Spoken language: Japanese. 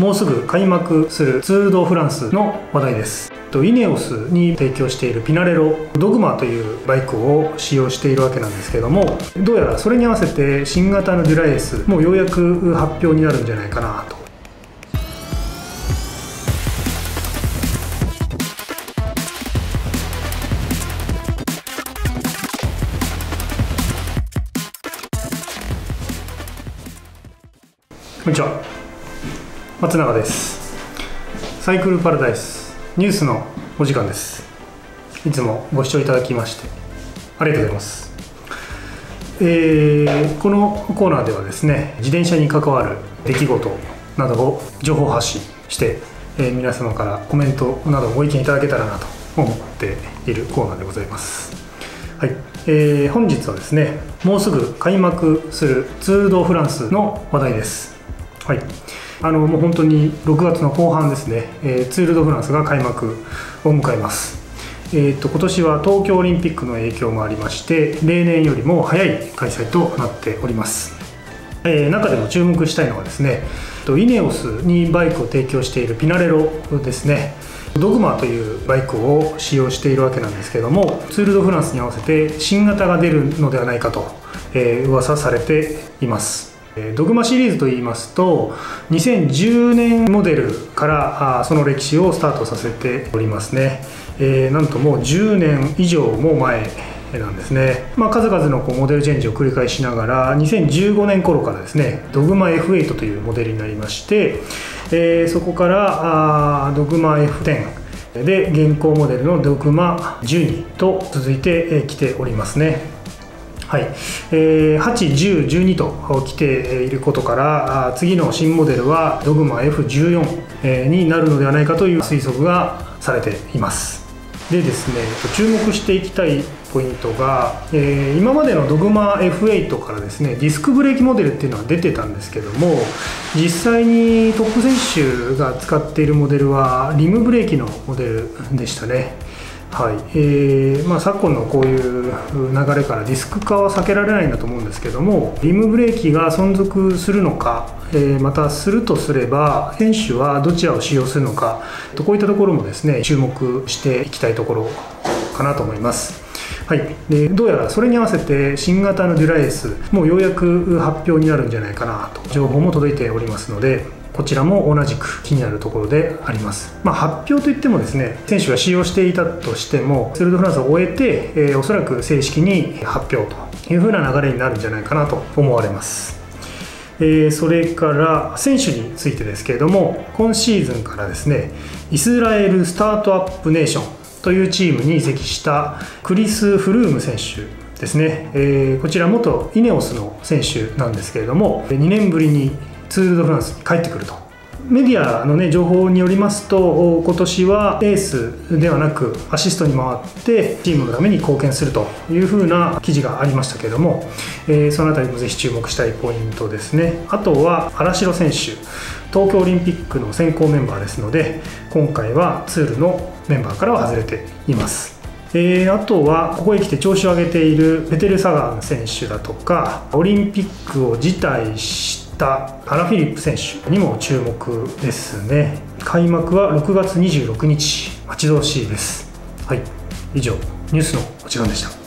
もうすぐ開幕するツール・ド・フランスの話題です。イネオスに提供しているピナレロドグマというバイクを使用しているわけなんですけれども、どうやらそれに合わせて新型のデュラエースもようやく発表になるんじゃないかなと。こんにちは、松永です。サイクルパラダイスニュースのお時間です。いつもご視聴いただきましてありがとうございます。このコーナーではですね、自転車に関わる出来事などを情報発信して、皆様からコメントなどご意見いただけたらなと思っているコーナーでございます。はい、本日はですね、もうすぐ開幕するツール・ド・フランスの話題です。はい、もう本当に6月の後半ですね、ツール・ド・フランスが開幕を迎えます。今年は東京オリンピックの影響もありまして、例年よりも早い開催となっております。中でも注目したいのはですね、イネオスにバイクを提供しているピナレロですね、ドグマというバイクを使用しているわけなんですけれども、ツール・ド・フランスに合わせて新型が出るのではないかと、噂されています。ドグマシリーズといいますと、2010年モデルからその歴史をスタートさせておりますね。なんともう10年以上も前なんですね。数々のモデルチェンジを繰り返しながら、2015年頃からですね、ドグマ F8 というモデルになりまして、そこからドグマ F10 で現行モデルのドグマ12と続いてきておりますね。はい、8、10、12と来ていることから、次の新モデルはドグマ F14 になるのではないかという推測がされています。でですね、注目していきたいポイントが、今までのドグマ F8 からですね、ディスクブレーキモデルっていうのは出てたんですけども、実際にトップ選手が使っているモデルはリムブレーキのモデルでしたね。はい、昨今のこういう流れからディスク化は避けられないんだと思うんですけども、リムブレーキが存続するのか、またするとすれば選手はどちらを使用するのか、こういったところもですね、注目していきたいところかなと思います。はい、でどうやらそれに合わせて新型のデュラエースもようやく発表になるんじゃないかなと情報も届いておりますので、こちらも同じく気になるところであります。発表といってもですね、選手が使用していたとしてもツール・ド・フランスを終えて、おそらく正式に発表というふうな流れになるんじゃないかなと思われます。それから選手についてですけれども、今シーズンからですね、イスラエルスタートアップネーションというチームに移籍したクリス・フルーム選手ですね。こちら元イネオスの選手なんですけれども、2年ぶりにツール・ド・フランスに帰ってくると。メディアの、情報によりますと、今年はエースではなくアシストに回ってチームのために貢献するというふうな記事がありましたけれども、その辺りもぜひ注目したいポイントですね。あとは荒城選手、東京オリンピックの選考メンバーですので、今回はツールのメンバーからは外れています。あとはここへ来て調子を上げているペテル・サガン選手だとか、オリンピックを辞退したアラ・フィリップ選手にも注目ですね。開幕は6月26日、待ち遠しいです。はい、以上ニュースのお時間でした。